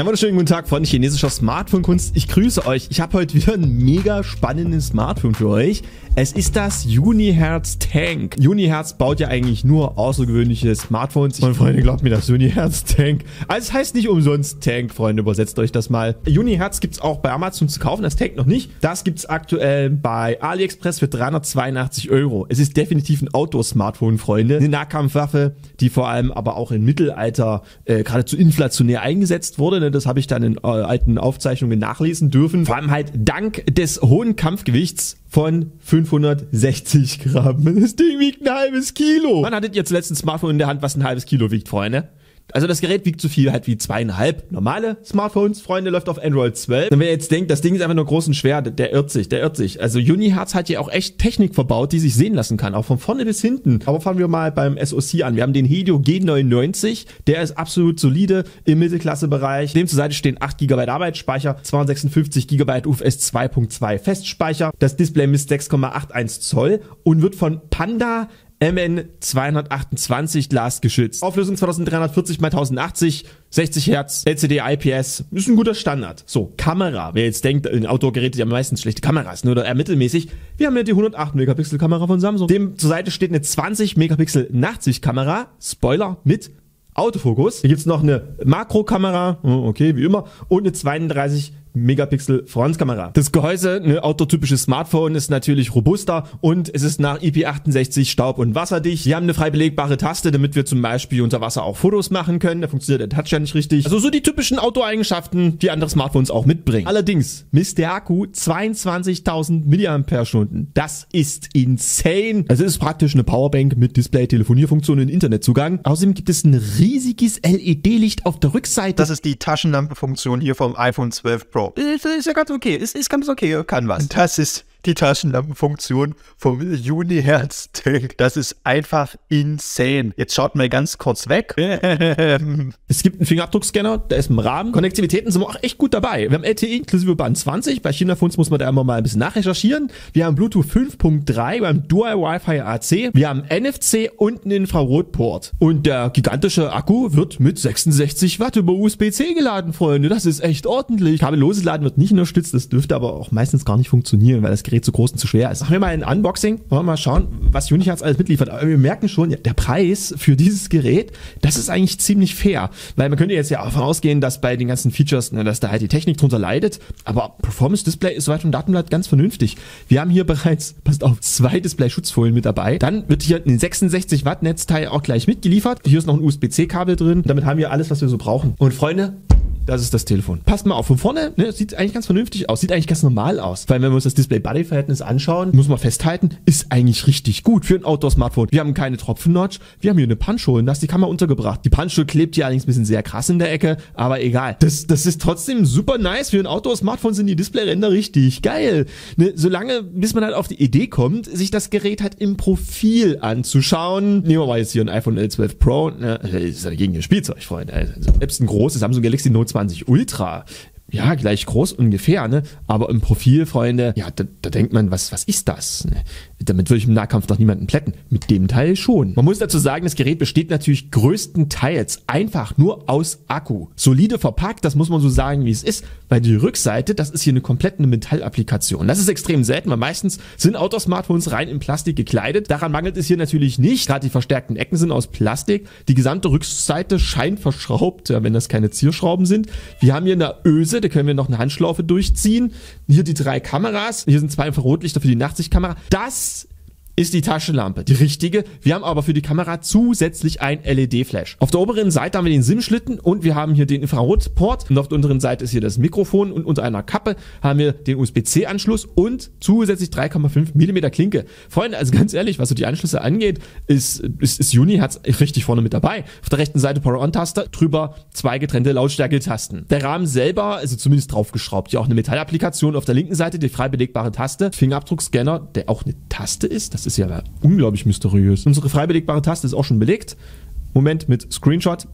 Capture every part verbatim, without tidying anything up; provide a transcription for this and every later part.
Einen wunderschönen guten Tag von chinesischer Smartphone-Kunst. Ich grüße euch. Ich habe heute wieder ein mega spannendes Smartphone für euch. Es ist das Unihertz Tank. Unihertz baut ja eigentlich nur außergewöhnliche Smartphones. Meine Freunde, glaubt mir das, Unihertz Tank. Also es heißt nicht umsonst Tank, Freunde, übersetzt euch das mal. Unihertz gibt es auch bei Amazon zu kaufen, das Tank noch nicht. Das gibt es aktuell bei AliExpress für dreihundertzweiundachtzig Euro. Es ist definitiv ein Outdoor-Smartphone, Freunde. Eine Nahkampfwaffe, die vor allem aber auch im Mittelalter äh, geradezu inflationär eingesetzt wurde. Ne? Das habe ich dann in äh, alten Aufzeichnungen nachlesen dürfen. Vor allem halt dank des hohen Kampfgewichts von fünfhundertsechzig Gramm. Das Ding wiegt ein halbes Kilo. Wann hattet ihr zuletzt ein Smartphone in der Hand, was ein halbes Kilo wiegt, Freunde? Also das Gerät wiegt so viel halt wie zweieinhalb normale Smartphones, Freunde, läuft auf Android zwölf. Und wer jetzt denkt, das Ding ist einfach nur groß und schwer, der irrt sich, der irrt sich. Also Unihertz hat hier auch echt Technik verbaut, die sich sehen lassen kann, auch von vorne bis hinten. Aber fangen wir mal beim S O C an. Wir haben den Helio G neunundneunzig, der ist absolut solide im Mittelklasse-Bereich. Dem zur Seite stehen acht Gigabyte Arbeitsspeicher, zweihundertsechsundfünfzig Gigabyte U F S zwei Punkt zwei Festspeicher. Das Display misst sechs Komma einundachtzig Zoll und wird von Panda M N zwei achtundzwanzig Glas geschützt. Auflösung zweitausenddreihundertvierzig mal tausendachtzig, sechzig Hertz, L C D, I P S. Ist ein guter Standard. So, Kamera. Wer jetzt denkt, in Outdoor-Geräte, die haben meistens schlechte Kameras, ne, oder eher mittelmäßig. Wir haben ja die hundertacht Megapixel Kamera von Samsung. Dem zur Seite steht eine zwanzig Megapixel Nachtsichtkamera. Spoiler, mit Autofokus. Hier gibt's noch eine Makrokamera. Okay, wie immer. Und eine zweiunddreißig Megapixel Frontkamera. Das Gehäuse, ne, outdoor-typisches Smartphone, ist natürlich robuster und es ist nach I P achtundsechzig staub- und wasserdicht. Wir haben eine frei belegbare Taste, damit wir zum Beispiel unter Wasser auch Fotos machen können. Da funktioniert der Touch ja nicht richtig. Also so die typischen Outdoor-Eigenschaften, die andere Smartphones auch mitbringen. Allerdings misst der Akku zweiundzwanzigtausend Milliampere-Stunden. Das ist insane. Also es ist praktisch eine Powerbank mit Display, Telefonierfunktion und Internetzugang. Außerdem gibt es ein riesiges L E D-Licht auf der Rückseite. Das ist die Taschenlampe-Funktion hier vom iPhone zwölf Pro. Ist, ist ja ganz okay, ist, ist ganz okay, kann was. Und das ist die Taschenlampenfunktion vom Unihertz Tank. Das ist einfach insane. Jetzt schaut mal ganz kurz weg. Es gibt einen Fingerabdruckscanner, der ist im Rahmen. Konnektivitäten sind wir auch echt gut dabei. Wir haben L T E inklusive Band zwanzig. Bei China-Phones muss man da immer mal ein bisschen nachrecherchieren. Wir haben Bluetooth fünf Punkt drei, wir haben Dual Wi-Fi A C, wir haben N F C und einen Infrarotport. Und der gigantische Akku wird mit sechsundsechzig Watt über U S B C geladen, Freunde. Das ist echt ordentlich. Kabelloses Laden wird nicht unterstützt. Das dürfte aber auch meistens gar nicht funktionieren, weil das zu groß und zu schwer ist. Machen wir mal ein Unboxing. Wollen wir mal schauen, was Unihertz alles mitliefert. Aber wir merken schon, der Preis für dieses Gerät, das ist eigentlich ziemlich fair. Weil man könnte jetzt ja auch davon ausgehen, dass bei den ganzen Features, ne, dass da halt die Technik drunter leidet. Aber Performance Display ist soweit vom Datenblatt ganz vernünftig. Wir haben hier bereits, passt auf, zwei Display-Schutzfolien mit dabei. Dann wird hier ein sechsundsechzig Watt Netzteil auch gleich mitgeliefert. Hier ist noch ein U S B C-Kabel drin. Damit haben wir alles, was wir so brauchen. Und Freunde, das ist das Telefon. Passt mal auf, von vorne, ne, sieht eigentlich ganz vernünftig aus, sieht eigentlich ganz normal aus. Vor allem, wenn wir uns das Display-Body-Verhältnis anschauen, muss man festhalten, ist eigentlich richtig gut für ein Outdoor-Smartphone. Wir haben keine Tropfen-Notch, wir haben hier eine Punch-Hole, da ist die Kamera untergebracht. Die Punch-Hole klebt hier allerdings ein bisschen sehr krass in der Ecke, aber egal. Das, das ist trotzdem super nice. Für ein Outdoor-Smartphone sind die Display-Ränder richtig geil. Ne, solange, bis man halt auf die Idee kommt, sich das Gerät halt im Profil anzuschauen. Nehmen wir mal jetzt hier ein iPhone zwölf Pro, ne, das ist ja gegen ein Spielzeug, Freunde. Also, selbst ein großes Samsung Galaxy Note zwanzig Ultra, ja, gleich groß ungefähr, ne? Aber im Profil, Freunde, ja, da, da denkt man, was, was ist das? Ne? Damit würde ich im Nahkampf noch niemanden plätten. Mit dem Teil schon. Man muss dazu sagen, das Gerät besteht natürlich größtenteils einfach nur aus Akku. Solide verpackt, das muss man so sagen, wie es ist, weil die Rückseite, das ist hier eine komplette Metallapplikation. Das ist extrem selten, weil meistens sind Outdoor-Smartphones rein in Plastik gekleidet. Daran mangelt es hier natürlich nicht. Gerade die verstärkten Ecken sind aus Plastik. Die gesamte Rückseite scheint verschraubt, ja, wenn das keine Zierschrauben sind. Wir haben hier eine Öse, da können wir noch eine Handschlaufe durchziehen. Hier die drei Kameras. Hier sind zwei Infrarotlichter für die Nachtsichtkamera. Das ist die Taschenlampe, die richtige. Wir haben aber für die Kamera zusätzlich ein L E D-Flash. Auf der oberen Seite haben wir den SIM-Schlitten und wir haben hier den Infrarotport. Und auf der unteren Seite ist hier das Mikrofon und unter einer Kappe haben wir den U S B C-Anschluss und zusätzlich drei Komma fünf Millimeter Klinke. Freunde, also ganz ehrlich, was so die Anschlüsse angeht, ist, ist, ist Unihertz richtig vorne mit dabei. Auf der rechten Seite Power-On-Taste, drüber zwei getrennte Lautstärke-Tasten. Der Rahmen selber, also zumindest draufgeschraubt, hier auch eine Metallapplikation. Auf der linken Seite die frei belegbare Taste, Fingerabdruckscanner, der auch eine Taste ist, das Das ist ja aber unglaublich mysteriös. Unsere frei belegbare Taste ist auch schon belegt. Moment, mit Screenshot.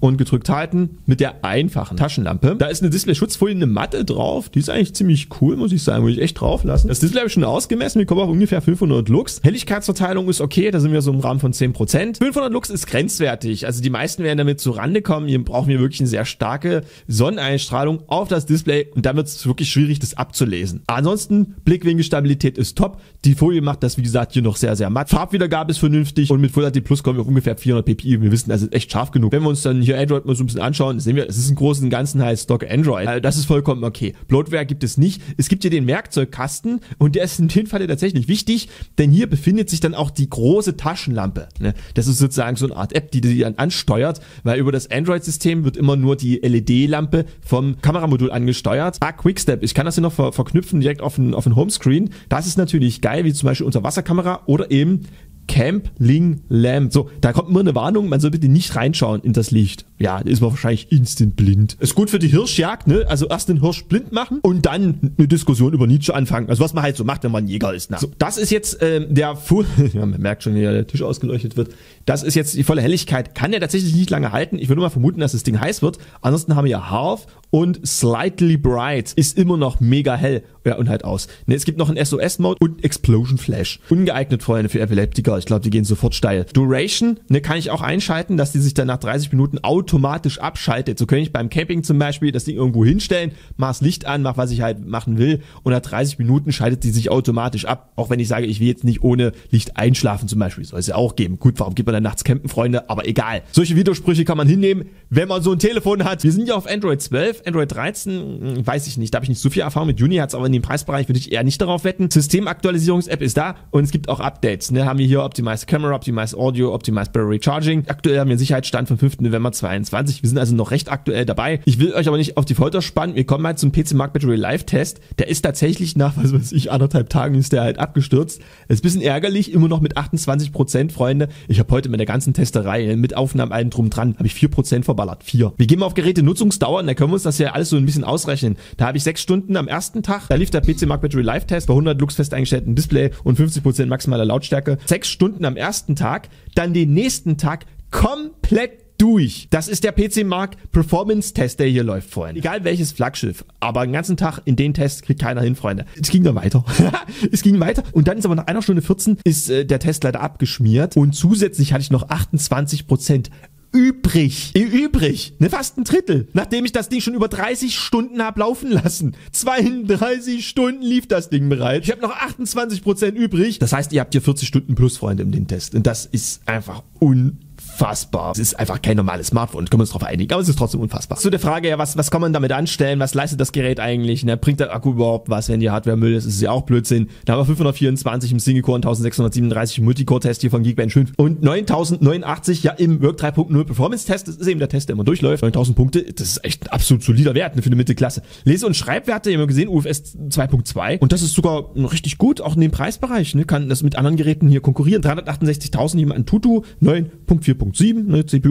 und gedrückt halten mit der einfachen Taschenlampe. Da ist eine Display-Schutzfolie, eine Matte drauf. Die ist eigentlich ziemlich cool, muss ich sagen. Muss ich echt drauf lassen. Das Display habe ich schon ausgemessen. Wir kommen auf ungefähr fünfhundert Lux. Helligkeitsverteilung ist okay. Da sind wir so im Rahmen von zehn Prozent. fünfhundert Lux ist grenzwertig. Also die meisten werden damit zu Rande kommen. Hier brauchen wir wirklich eine sehr starke Sonneneinstrahlung auf das Display. Und dann wird es wirklich schwierig, das abzulesen. Ansonsten, Blickwinkelstabilität ist top. Die Folie macht das, wie gesagt, hier noch sehr, sehr matt. Farbwiedergabe ist vernünftig. Und mit Full H D Plus kommen wir auf ungefähr vierhundert P P I. Wir wissen, das ist echt scharf genug. Wenn wir uns dann hier Android mal so ein bisschen anschauen, sehen wir, es ist ein großen ganzen halt Stock Android. Also das ist vollkommen okay. Bloatware gibt es nicht. Es gibt hier den Werkzeugkasten und der ist in dem Fall tatsächlich wichtig, denn hier befindet sich dann auch die große Taschenlampe. Das ist sozusagen so eine Art App, die die dann ansteuert, weil über das Android-System wird immer nur die L E D-Lampe vom Kameramodul angesteuert. Ah, Quickstep. Ich kann das hier noch ver verknüpfen direkt auf den, auf den Homescreen. Das ist natürlich geil, wie zum Beispiel Unterwasserkamera oder eben Campling Lamp. So, da kommt immer eine Warnung, man soll bitte nicht reinschauen in das Licht. Ja, ist man wahrscheinlich instant blind. Ist gut für die Hirschjagd, ne? Also erst den Hirsch blind machen und dann eine Diskussion über Nietzsche anfangen. Also was man halt so macht, wenn man Jäger ist. Ne? So, das ist jetzt äh, der Full... ja, man merkt schon, wie der Tisch ausgeleuchtet wird. Das ist jetzt die volle Helligkeit. Kann der tatsächlich nicht lange halten. Ich würde mal vermuten, dass das Ding heiß wird. Ansonsten haben wir ja Half und Slightly Bright. Ist immer noch mega hell. Ja, und halt aus. Ne, es gibt noch einen S O S-Mode und Explosion Flash. Ungeeignet, Freunde, für Epileptiker. Ich glaube, die gehen sofort steil. Duration, ne, kann ich auch einschalten, dass die sich dann nach dreißig Minuten automatisch abschaltet. So kann ich beim Camping zum Beispiel das Ding irgendwo hinstellen, mach das Licht an, mach was ich halt machen will und nach dreißig Minuten schaltet die sich automatisch ab. Auch wenn ich sage, ich will jetzt nicht ohne Licht einschlafen zum Beispiel. Soll es ja auch geben. Gut, warum geht man dann nachts campen, Freunde? Aber egal. Solche Widersprüche kann man hinnehmen, wenn man so ein Telefon hat. Wir sind ja auf Android zwölf, Android dreizehn, weiß ich nicht. Da habe ich nicht so viel Erfahrung mit. Unihertz, aber in dem Preisbereich würde ich eher nicht darauf wetten. Systemaktualisierungs-App ist da und es gibt auch Updates. Ne, haben wir hier Optimized Camera, Optimized Audio, Optimized Battery Charging. Aktuell haben wir einen Sicherheitsstand vom fünften November zweitausendzweiundzwanzig. Wir sind also noch recht aktuell dabei. Ich will euch aber nicht auf die Folter spannen. Wir kommen mal zum P C Mark Battery Live Test. Der ist tatsächlich nach, was weiß ich, anderthalb Tagen ist der halt abgestürzt. Das ist ein bisschen ärgerlich, immer noch mit achtundzwanzig Prozent, Freunde. Ich habe heute mit der ganzen Testerei, mit Aufnahmen allem drum dran, habe ich vier Prozent verballert. vier. Wir gehen mal auf Geräte Nutzungsdauer und da können wir uns das ja alles so ein bisschen ausrechnen. Da habe ich sechs Stunden am ersten Tag. Da lief der P C Mark Battery Live Test bei hundert Lux fest eingestellten Display und fünfzig Prozent maximaler Lautstärke. sechs Stunden am ersten Tag, dann den nächsten Tag komplett durch. Das ist der P C Mark Performance Test, der hier läuft, Freunde. Egal welches Flaggschiff, aber den ganzen Tag in den Test kriegt keiner hin, Freunde. Es ging dann weiter. Es ging weiter und dann ist aber nach einer Stunde vierzehn ist äh, der Test leider abgeschmiert und zusätzlich hatte ich noch achtundzwanzig Prozent übrig. Übrig. Ne, fast ein Drittel. Nachdem ich das Ding schon über dreißig Stunden habe laufen lassen. zweiunddreißig Stunden lief das Ding bereits. Ich habe noch achtundzwanzig Prozent übrig. Das heißt, ihr habt hier vierzig Stunden plus, Freunde, in den Test. Und das ist einfach unfassbar. Unfassbar. Es ist einfach kein normales Smartphone, können wir uns drauf einigen, aber es ist trotzdem unfassbar. Zu der Frage, ja, was, was kann man damit anstellen, was leistet das Gerät eigentlich, ne? Bringt der Akku überhaupt was, wenn die Hardware Müll ist, ist ja auch Blödsinn. Da haben wir fünfhundertvierundzwanzig im Single-Core und eintausendsechshundertsiebenunddreißig im Multicore-Test hier von Geekbench fünf und neuntausendneunundachtzig, ja, im Work drei Punkt null Performance-Test, das ist eben der Test, der immer durchläuft. neuntausend Punkte, das ist echt ein absolut solider Wert für eine Mittelklasse. Lese- und Schreibwerte, ihr habt gesehen, U F S zwei Punkt zwei und das ist sogar richtig gut, auch in dem Preisbereich, ne? Kann das mit anderen Geräten hier konkurrieren. dreihundertachtundsechzigtausend hier im AnTuTu, neun Punkt vier Punkt sieben, ne, G P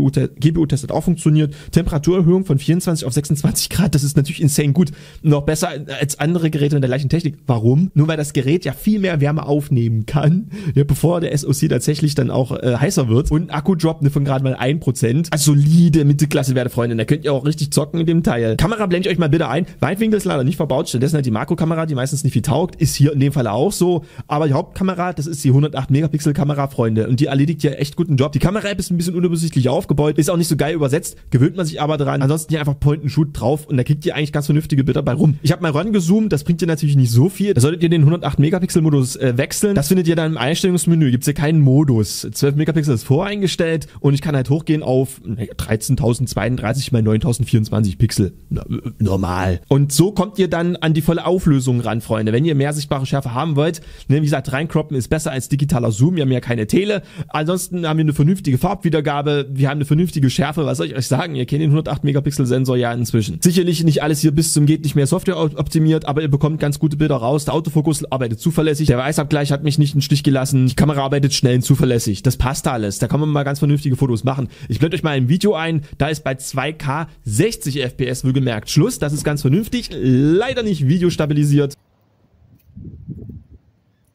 U-Test hat auch funktioniert, Temperaturerhöhung von vierundzwanzig auf sechsundzwanzig Grad, das ist natürlich insane gut, noch besser als andere Geräte mit der gleichen Technik. Warum? Nur weil das Gerät ja viel mehr Wärme aufnehmen kann, ja, bevor der S O C tatsächlich dann auch äh, heißer wird und Akku-Drop, ne, von gerade mal ein Prozent, also solide Mittelklasse-Werte, Freunde, da könnt ihr auch richtig zocken mit dem Teil. Kamera blende ich euch mal bitte ein, Weitwinkel ist leider nicht verbaut, stattdessen hat die Makrokamera, die meistens nicht viel taugt, ist hier in dem Fall auch so, aber die Hauptkamera, das ist die hundertacht Megapixel Kamera, Freunde, und die erledigt ja echt guten Job. Die Kamera ist ein bisschen unübersichtlich aufgebaut, ist auch nicht so geil übersetzt, gewöhnt man sich aber daran. Ansonsten hier einfach Point and Shoot drauf und da kriegt ihr eigentlich ganz vernünftige Bilder bei rum. Ich habe mal rangezoomt, das bringt dir natürlich nicht so viel. Da solltet ihr den hundertacht Megapixel Modus äh, wechseln. Das findet ihr dann im Einstellungsmenü. Gibt es hier keinen Modus. zwölf Megapixel ist voreingestellt und ich kann halt hochgehen auf dreizehntausend zweiunddreißig mal neuntausend vierundzwanzig Pixel. Na, normal. Und so kommt ihr dann an die volle Auflösung ran, Freunde. Wenn ihr mehr sichtbare Schärfe haben wollt, ne, wie gesagt, reinkroppen ist besser als digitaler Zoom. Wir haben ja keine Tele. Ansonsten haben wir eine vernünftige Farbwiedergabe, wir haben eine vernünftige Schärfe, was soll ich euch sagen, ihr kennt den hundertacht Megapixel Sensor ja inzwischen. Sicherlich nicht alles hier bis zum geht nicht mehr Software optimiert, aber ihr bekommt ganz gute Bilder raus, der Autofokus arbeitet zuverlässig, der Weißabgleich hat mich nicht im Stich gelassen, die Kamera arbeitet schnell und zuverlässig, das passt alles, da kann man mal ganz vernünftige Fotos machen. Ich blende euch mal ein Video ein, da ist bei zwei K sechzig F P S wohlgemerkt Schluss, das ist ganz vernünftig, leider nicht videostabilisiert.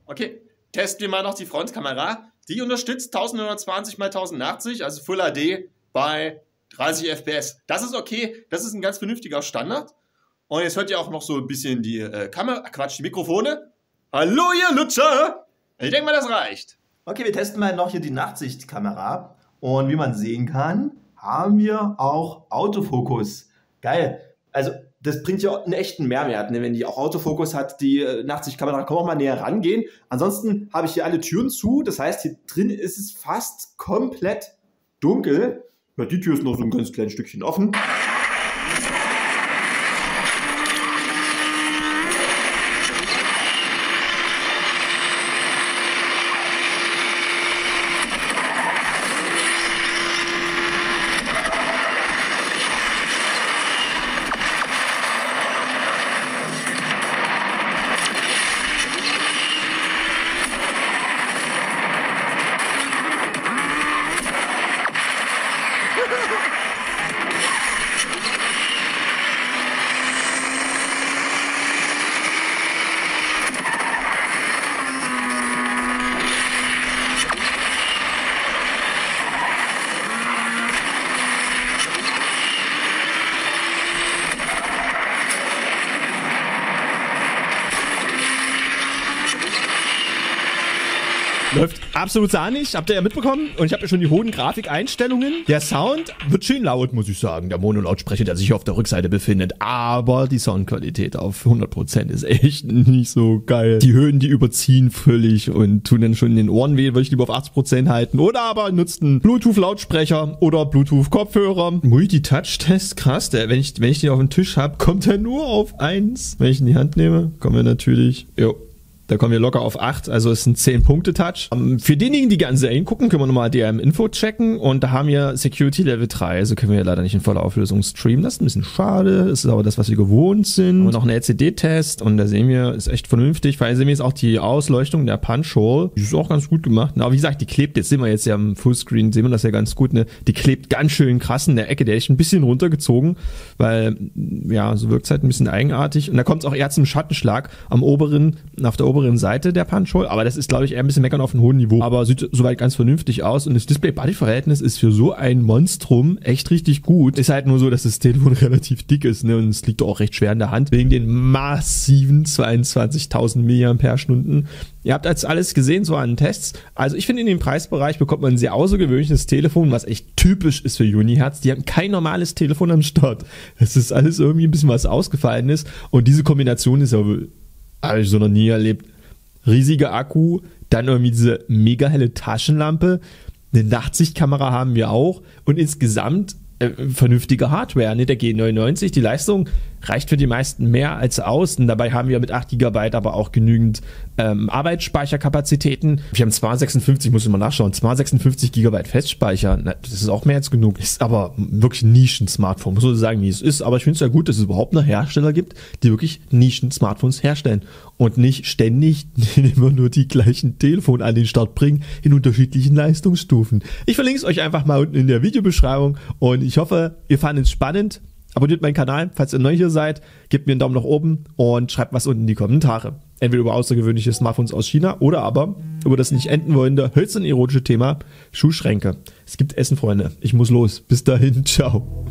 Okay, testen wir mal noch die Frontkamera. Die unterstützt neunzehnhundertzwanzig mal tausendachtzig, also Full H D bei dreißig F P S. Das ist okay, das ist ein ganz vernünftiger Standard. Und jetzt hört ihr auch noch so ein bisschen die äh, Kamera, Quatsch, die Mikrofone. Hallo ihr Lutscher! Ich denke mal, das reicht. Okay, wir testen mal noch hier die Nachtsichtkamera. Und wie man sehen kann, haben wir auch Autofokus. Geil. Also das bringt ja einen echten Mehrwert, ne? Wenn die auch Autofokus hat, die Nachtsichtkamera, kann man auch mal näher rangehen. Ansonsten habe ich hier alle Türen zu, das heißt, hier drin ist es fast komplett dunkel. Ja, die Tür ist noch so ein ganz kleines Stückchen offen. Läuft absolut sahnig, habt ihr ja mitbekommen. Und ich habe ja schon die hohen Grafikeinstellungen. Der Sound wird schön laut, muss ich sagen. Der Monolautsprecher, der sich auf der Rückseite befindet. Aber die Soundqualität auf hundert Prozent ist echt nicht so geil. Die Höhen, die überziehen völlig und tun dann schon in den Ohren weh. Würde ich lieber auf achtzig Prozent halten. Oder aber nutzt einen Bluetooth-Lautsprecher oder Bluetooth-Kopfhörer. Multitouch-Test, krass. Der, wenn, ich, wenn ich den auf dem Tisch habe, kommt er nur auf eins. Wenn ich ihn in die Hand nehme, kommen wir natürlich... Jo. Da kommen wir locker auf acht, also ist ein zehn Punkte Touch. Um, für diejenigen, die ganz selten gucken, können wir nochmal D R M-Info checken. Und da haben wir Security Level drei, also können wir leider nicht in voller Auflösung streamen. Das ist ein bisschen schade, das ist aber das, was wir gewohnt sind. Und noch einen L C D-Test und da sehen wir, ist echt vernünftig. Vor allem sehen wir jetzt auch die Ausleuchtung der Punch-Hole. Die ist auch ganz gut gemacht. Aber wie gesagt, die klebt, jetzt sehen wir jetzt ja im Fullscreen, sehen wir das ja ganz gut, ne? Die klebt ganz schön krass in der Ecke, der ist ein bisschen runtergezogen, weil, ja, so wirkt es halt ein bisschen eigenartig. Und da kommt es auch eher zum Schattenschlag am oberen, auf der oberen Seite der Punch-Hole, aber das ist, glaube ich, eher ein bisschen meckern auf einem hohen Niveau, aber sieht soweit ganz vernünftig aus und das Display-Body-Verhältnis ist für so ein Monstrum echt richtig gut. Ist halt nur so, dass das Telefon relativ dick ist, ne, und es liegt auch recht schwer in der Hand, wegen den massiven zweiundzwanzigtausend Milliampere-Stunden. Ihr habt jetzt alles gesehen, so an Tests. Also ich finde, in dem Preisbereich bekommt man ein sehr außergewöhnliches Telefon, was echt typisch ist für Unihertz. Die haben kein normales Telefon am Start. Es ist alles irgendwie ein bisschen was Ausgefallenes und diese Kombination ist ja wohl, habe ich so noch nie erlebt. Riesiger Akku, dann irgendwie diese mega helle Taschenlampe, eine Nachtsichtkamera haben wir auch und insgesamt äh, vernünftige Hardware, ne? Der G neunundneunzig, die Leistung reicht für die meisten mehr als aus und dabei haben wir mit acht Gigabyte aber auch genügend ähm, Arbeitsspeicherkapazitäten. Wir haben zweihundertsechsundfünfzig, muss ich mal nachschauen, zweihundertsechsundfünfzig Gigabyte Festspeicher, na, das ist auch mehr als genug. Ist aber wirklich ein Nischen-Smartphone, muss man sagen, wie es ist, aber ich finde es ja gut, dass es überhaupt noch Hersteller gibt, die wirklich Nischen-Smartphones herstellen und nicht ständig immer nur die gleichen Telefone an den Start bringen in unterschiedlichen Leistungsstufen. Ich verlinke es euch einfach mal unten in der Videobeschreibung und ich hoffe, ihr fandet es spannend. Abonniert meinen Kanal, falls ihr neu hier seid, gebt mir einen Daumen nach oben und schreibt was unten in die Kommentare. Entweder über außergewöhnliche Smartphones aus China oder aber über das nicht enden wollende, höchst erotische Thema Schuhschränke. Es gibt Essen, Freunde. Ich muss los. Bis dahin, ciao.